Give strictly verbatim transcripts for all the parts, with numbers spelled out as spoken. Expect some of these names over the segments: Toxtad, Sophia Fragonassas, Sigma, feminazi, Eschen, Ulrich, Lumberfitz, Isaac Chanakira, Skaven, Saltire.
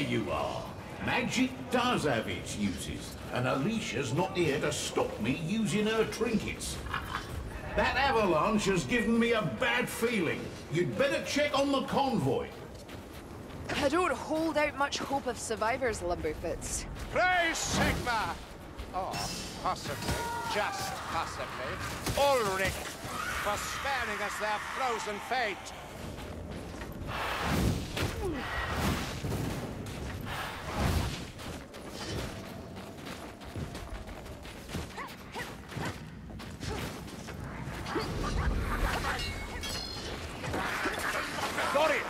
There you are. Magic does have its uses, and Alicia's not here to stop me using her trinkets. That avalanche has given me a bad feeling. You'd better check on the convoy. I don't hold out much hope of survivors, Lumberfitz. Praise Sigma! Or, possibly, just possibly, Ulrich, for sparing us their frozen fate. Got it!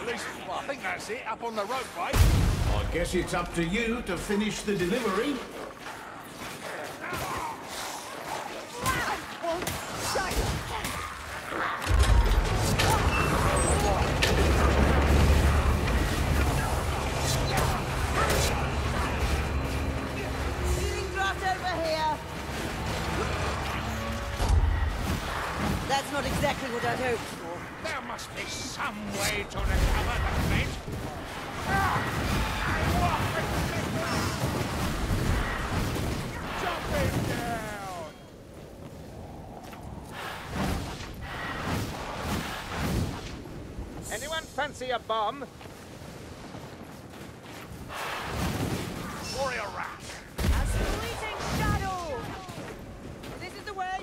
At least, well, I think that's it, up on the rope, right? I guess it's up to you to finish the delivery. Fancy a bomb? Warrior rash. A fleeting shadow! This is the way!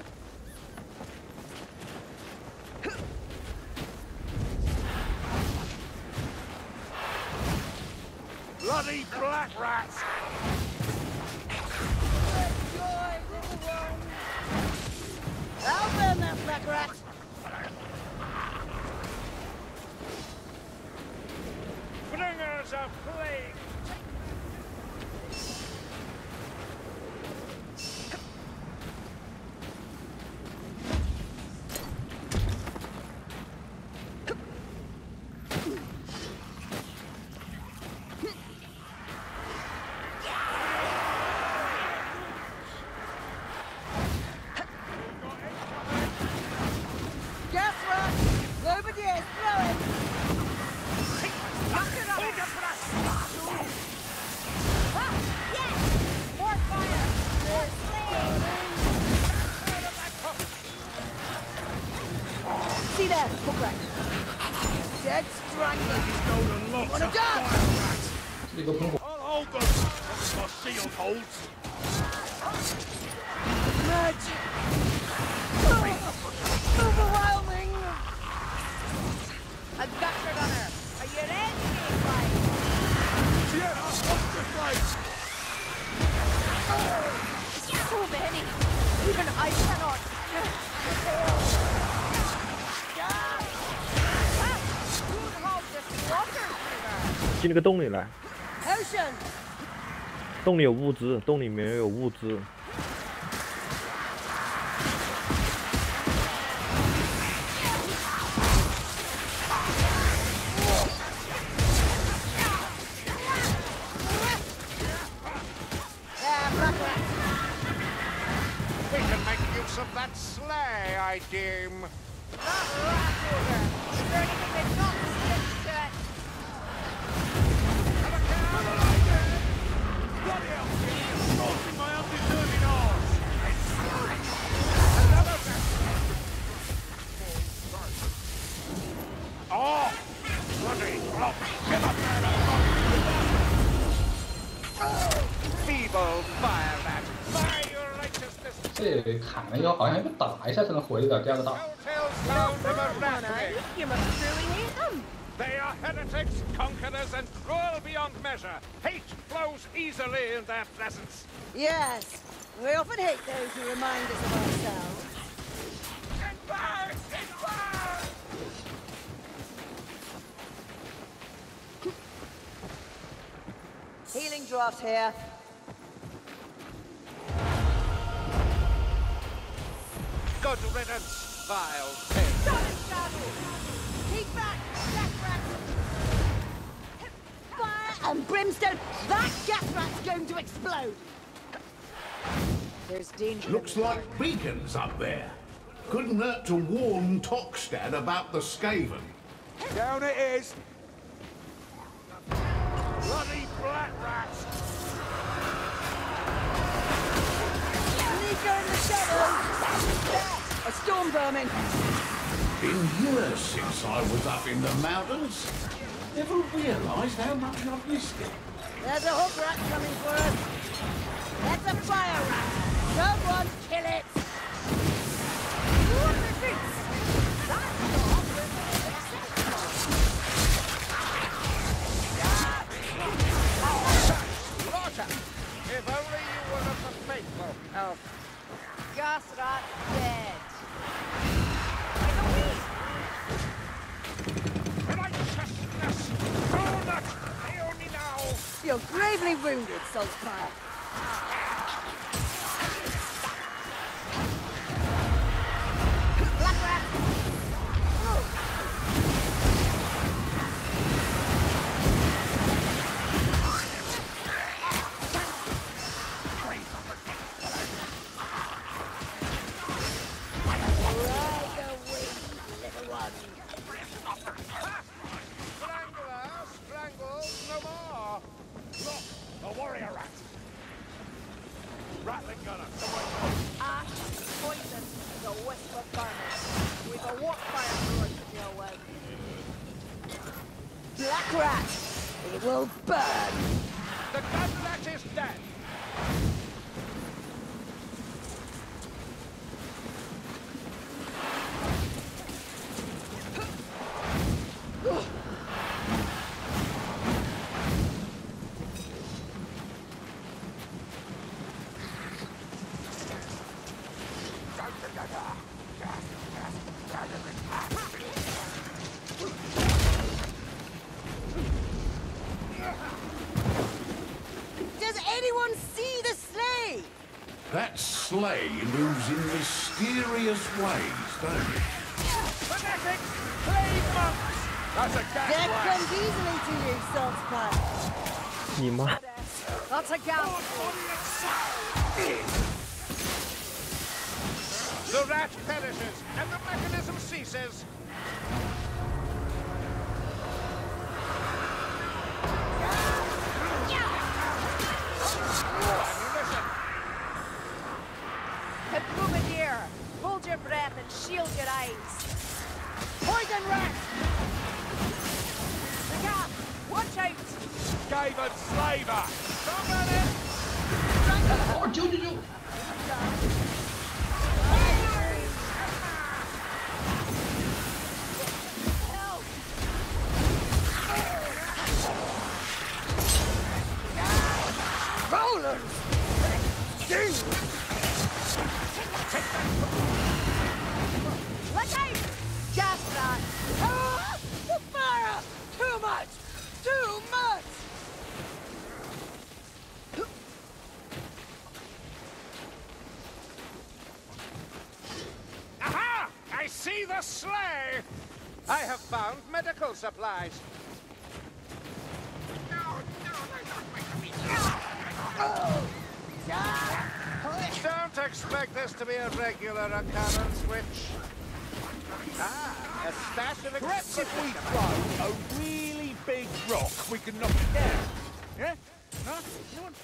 Bloody black rats! Enjoy, little one! I'll burn that black rat! Bringers of plague!进那个洞里来，洞里有物资，洞里面有物资。 要好像要打一下才能回得了第二个档。Good riddance, vile pig. Keep back, gas rat! Fire and brimstone! That gas rat's going to explode! There's danger. Looks like beacons up there. Couldn't hurt to warn Toxtad about the Skaven. Down it is! Bloody coming. Been years since I was up in the mountains. Never realized how much I've missed it. There's a hook rat coming for us. That's a fire rat. Someone kill it. Lumberfitz. That's the hook rat that's Roger. If only you were not the faithful elf. Gas rat dead. You're gravely wounded, Saltire. That sleigh moves in mysterious ways, don't it? Fanatics! Slave monks! That's a gas Death blast. Comes easily to you, Saltire. Sigma. That's a gas blast. The rat perishes and the mechanism ceases. Hold your breath and shield your eyes. Poison rat! Look out! Watch out! Skaven slaver! Stop at it! Or do you do? Rollers! Dude! Look out! Gas rat! Ah, the fire! Too much! Too much! Aha! I see the sleigh! I have found medical supplies. No, no, they're not making me. Oh! Yeah. Don't expect this to be a regular occurrence, which... Ah, a stash of... Perhaps if we throw a really big rock, we can knock it down. Yeah? Huh? You want...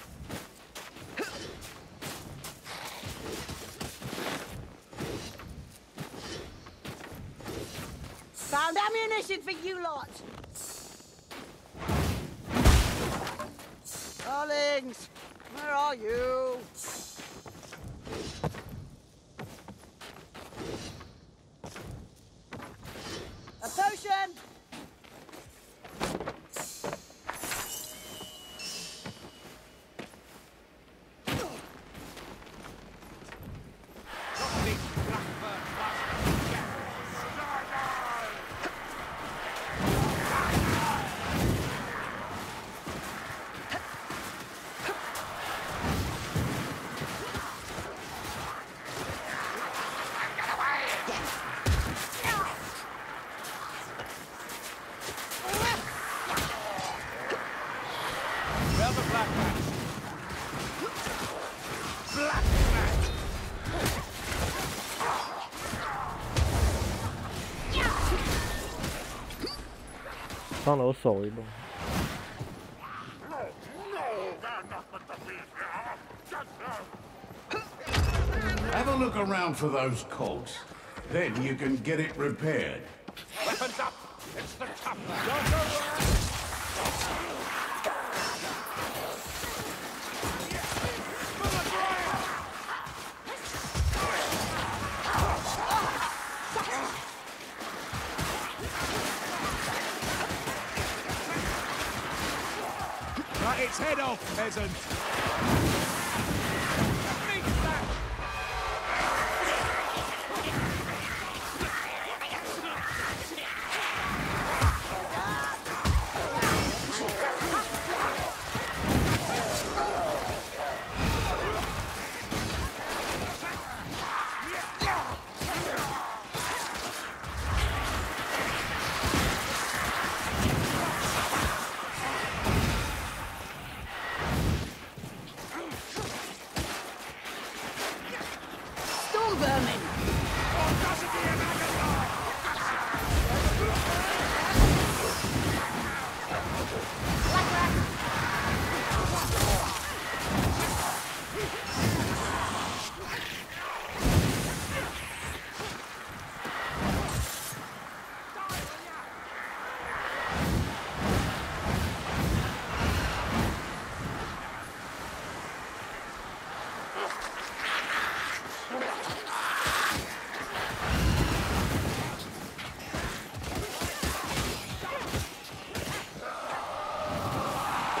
Found ammunition for you lot! Darlings, where are you? A potion!放了我手一动。 Have a look around for those cogs. Then you can get it repaired. Weapons up! It's the top! Don't go! Cut its head off, peasant!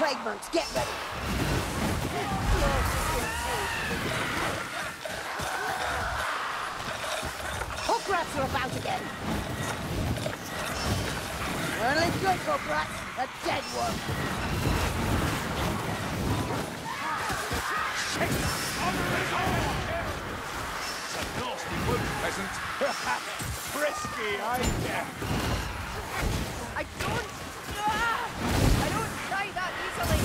Meat get ready. Hook rats are about again. Only good hook rats, a dead one. Shit! Honor is on! It's a nasty wound, peasant. Frisky, I dare. I don't... I don't die that easily.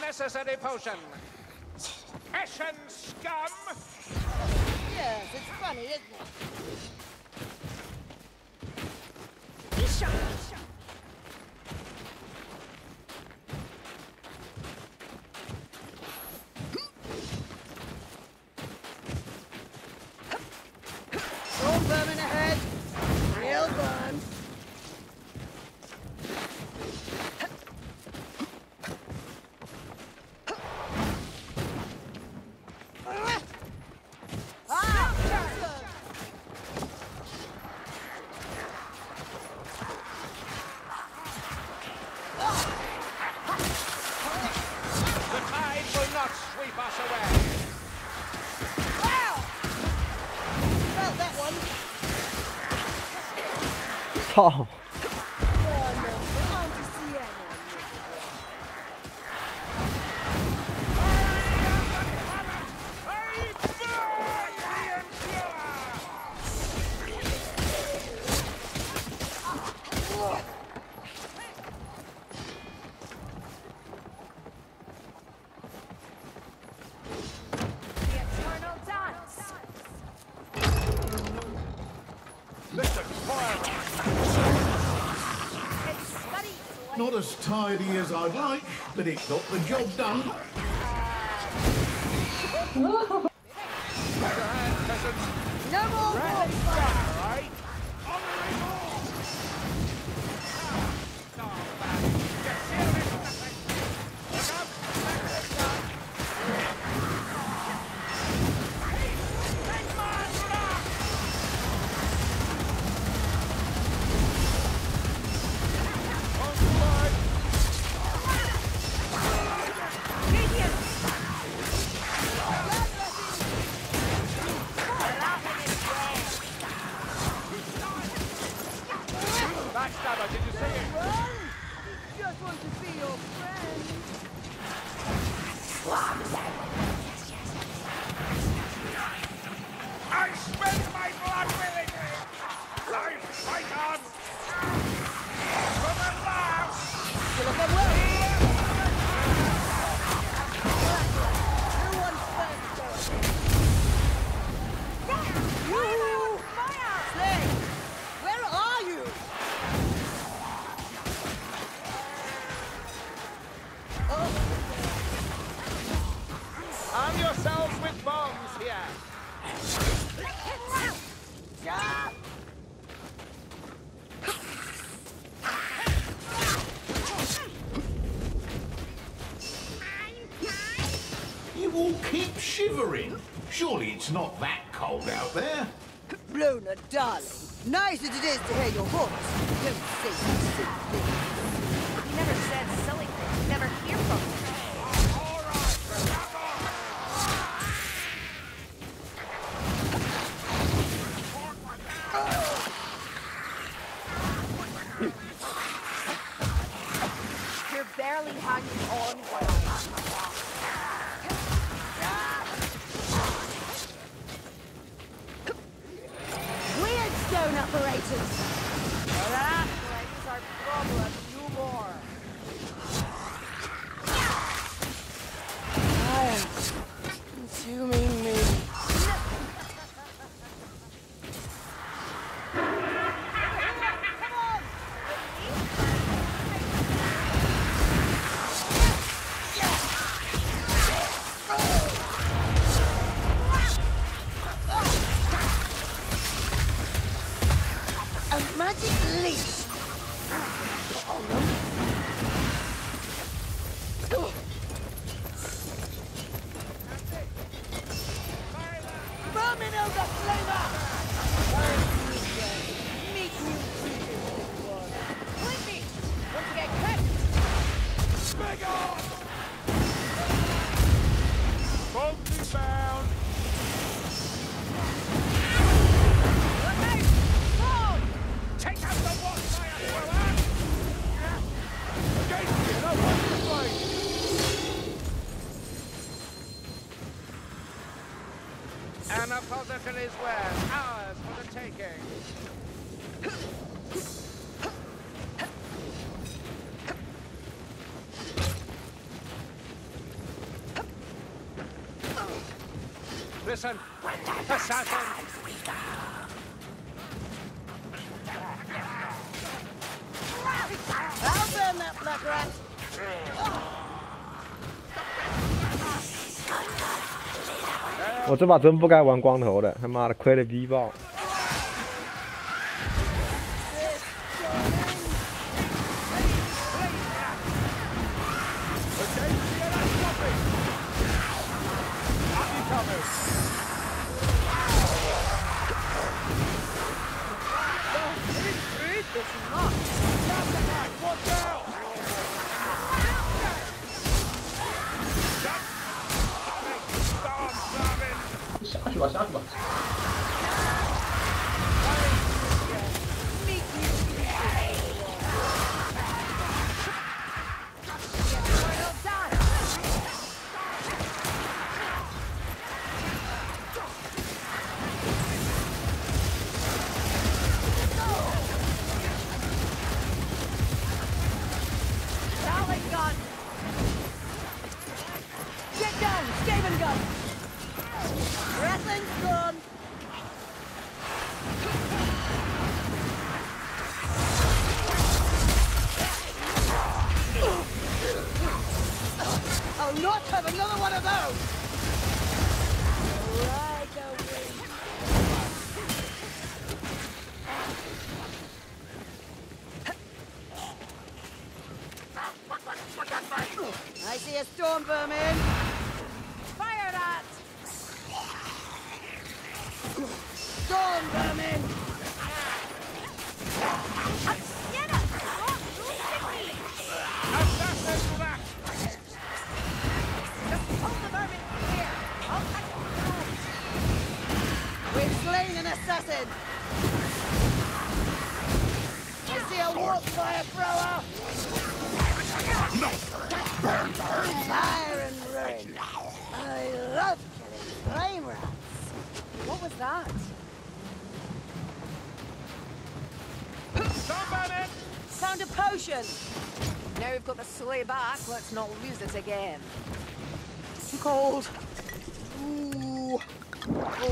Necessary potion. Eschen scum! Yes, it's funny, isn't it? Eschen! Eschen! Storm vermin ahead! Real burn! Oh. Not as tidy as I'd like, but it got the job done. No more right. Right. I did you say it? Well, you just want to be your friend. Yes, yes, yes. I spent my blood willingly. Life, my God. For the last. Kill yourselves with bombs here. Yeah. You all keep shivering. Surely it's not that cold out there. Bruna, darling, nice as it is to hear your voice. Don't say silly things. You never said silly things. You never hear from me. Barely hanging on well. Weird stone operators! Well, that makes our problem no more. Fire consuming me. Is where ours for the taking. Listen, assassin. I'll burn that black rat.我这把真不该玩光头的，他妈的亏了逼爆！ flamethrower! No! Burn, burn! Fire and ruin! I love killing flame rats! What was that? Somebody! Found a potion! Now we've got the sleigh back, let's not lose it again. Too cold. Ooh. Oh.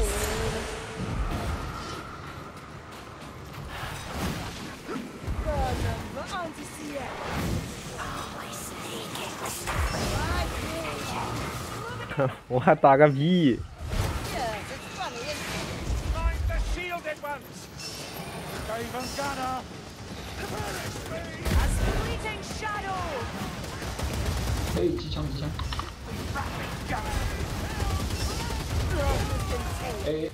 What a V! Hey, hey.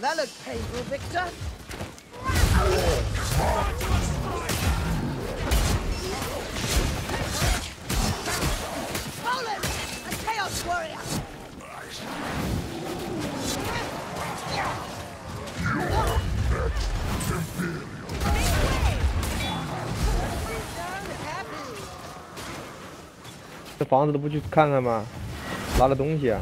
That looks painful, Victor. Poland, a chaos warrior.这房子都不去看看吗？拿了东西啊。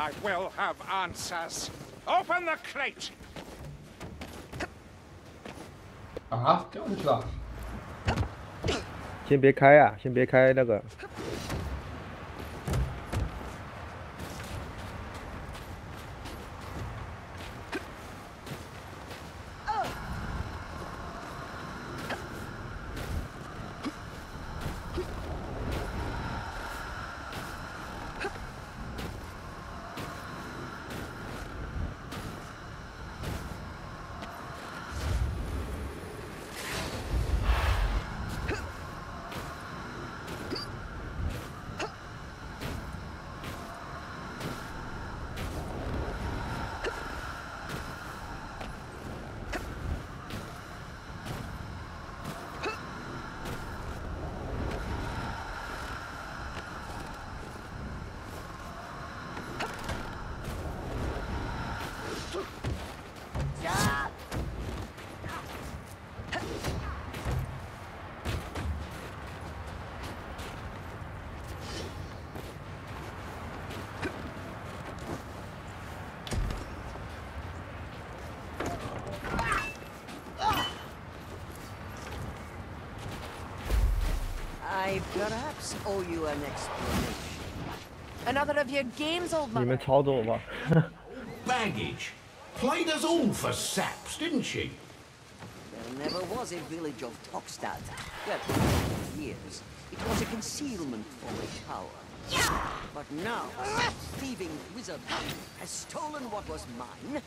I will have answers. Open the crate.啊，这样子啊！先别开啊，先别开那个。Perhaps owe you an explanation. Another of your games, old man. Baggage. Played us all for saps, didn't she? There never was a village of Toxtad. Well, for years, it was a concealment for the power. Yeah. But now, a thieving wizard has stolen what was mine,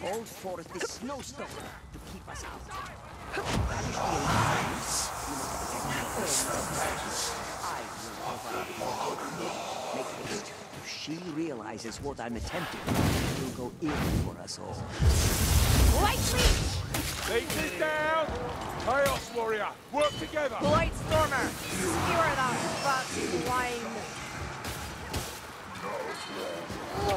called forth the snowstorm to keep us out. I will provide. Make haste. If she realizes what I'm attempting, it will go ill for us all. Lightly! Take this down! Chaos warrior, work together! Light stormer, skewer that fat wine! We're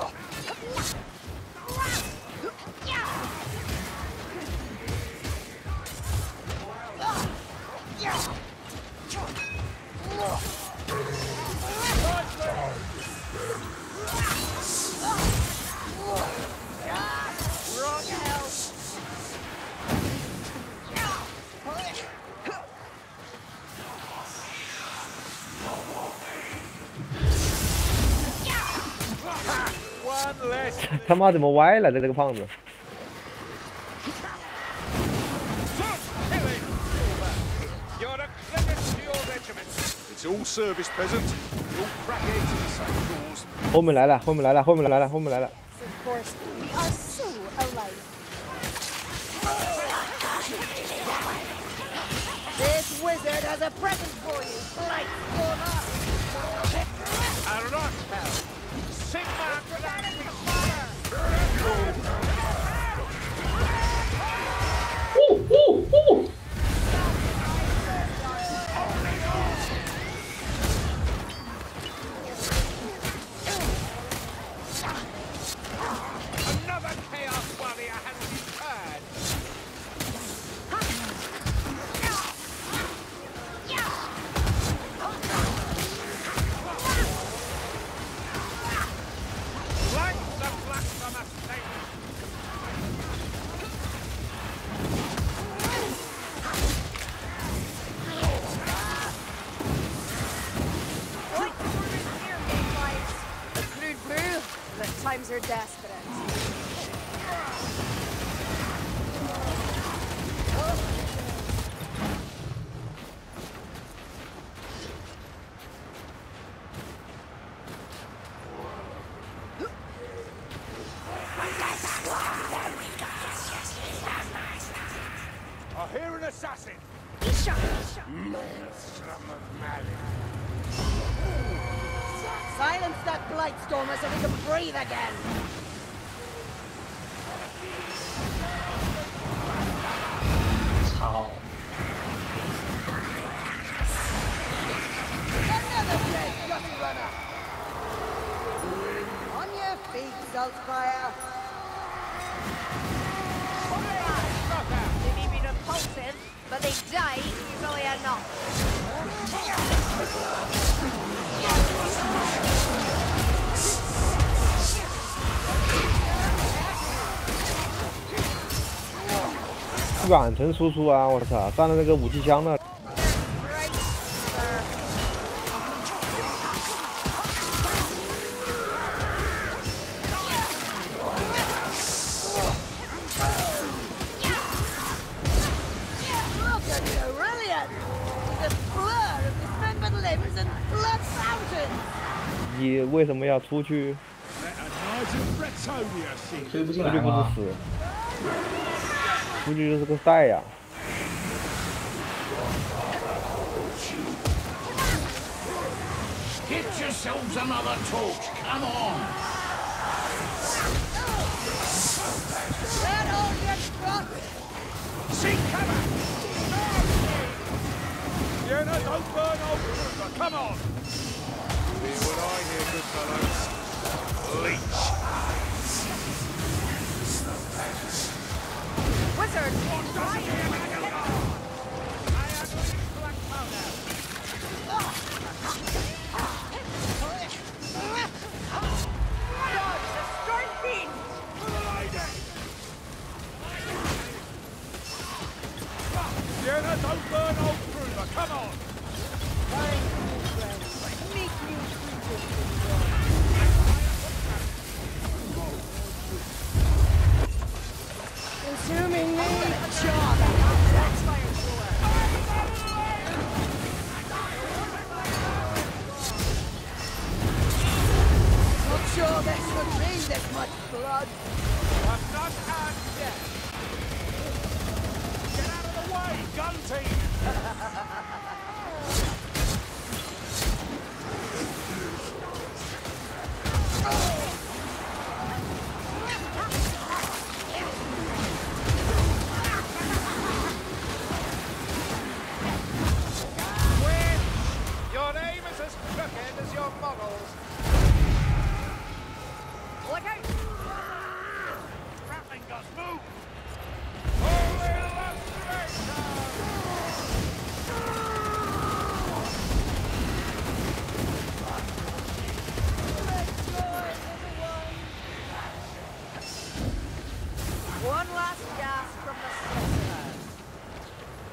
on the house.他妈怎么歪了？这这个胖子。后面来了，后面来了，后面来了，后面来了。Sigma for that Ooh, ooh, ooh. Another chaos warrior has returned. Times are desperate. I hear an assassin. Eschen. Silence that blightstormer so we can breathe again! Oh. Another place, Johnny Runner! On your feet, Saltire! They may be repulsive, but they die easily enough.远程输出啊！我操，占了那个武器箱呢。 你为什么要出去？出去不是死，出去就是个赛呀！Be what I hear, good fellow. Leech. Wizard! I am going to black powder. Dodge the storm fiend! Jenna, don't burn old Kruger, come on! that's the thing, that much blood. I'm not out yet. Get out of the way, gun team! Oh.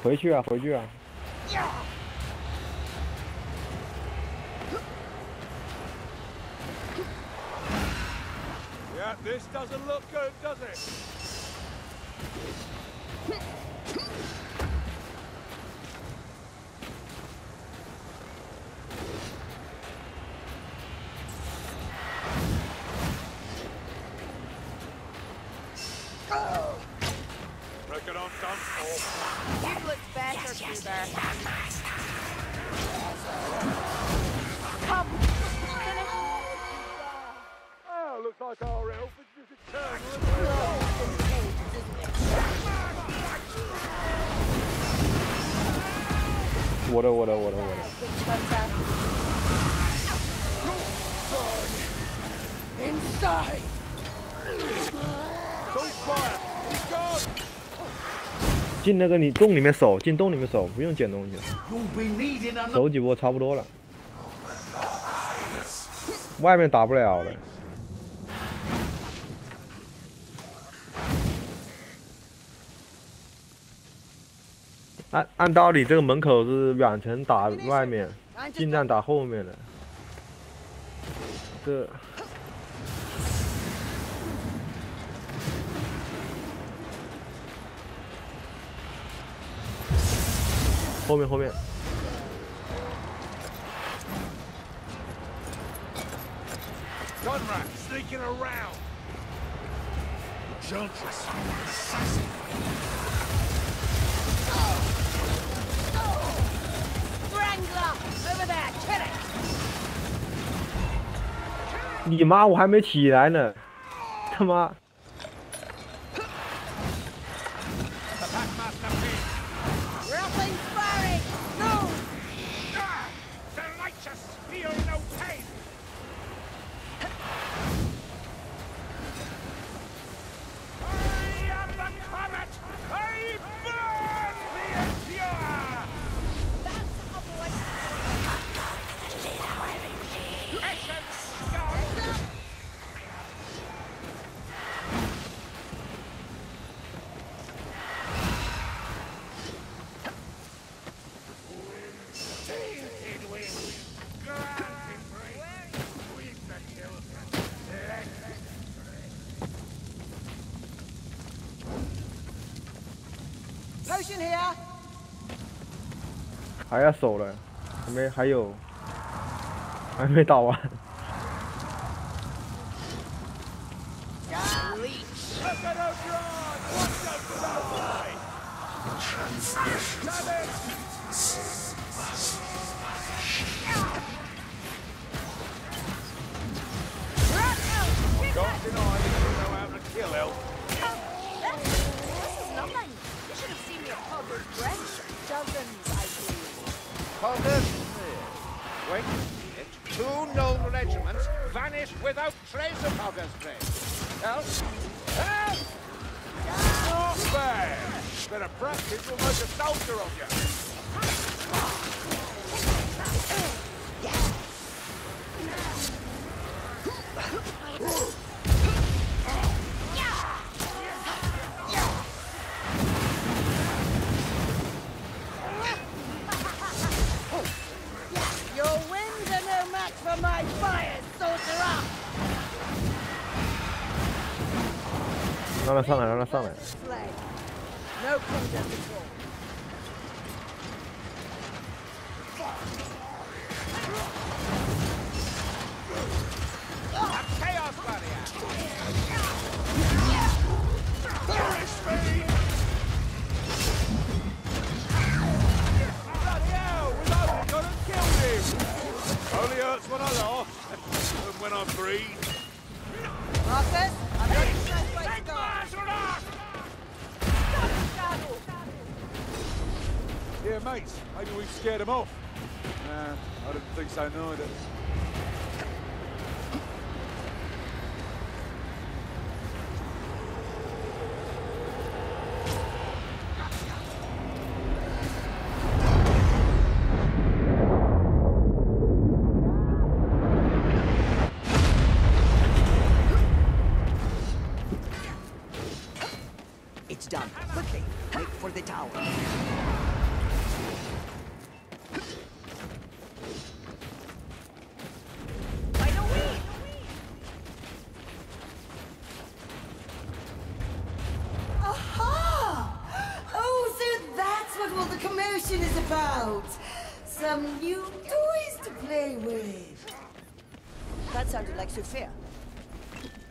回去啊，回去啊！我的我的我的我的。进那个你洞里面守，进洞里面守，不用捡东西了。守几波差不多了，外面打不了了。 按按道理，这个门口是远程打外面，近战打后面的。这后面后面。 你妈！我还没起来呢，他妈！还要守了，还没还有，还没打完。让他上来，让他上来。nice. Maybe we scared him off. Nah, I didn't think so, no, I didn't. Some new toys to play with. That sounded like Sophia.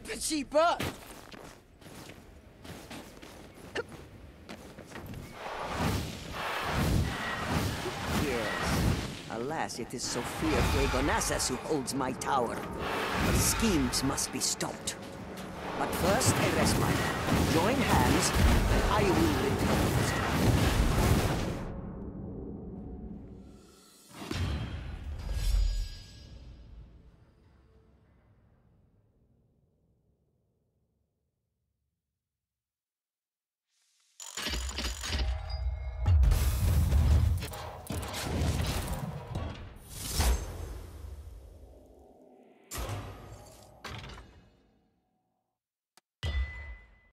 But she burst. Yes. Alas, it is Sophia Fragonassas who holds my tower. Her schemes must be stopped. But first, I rest my hand. Join hands, and I will return.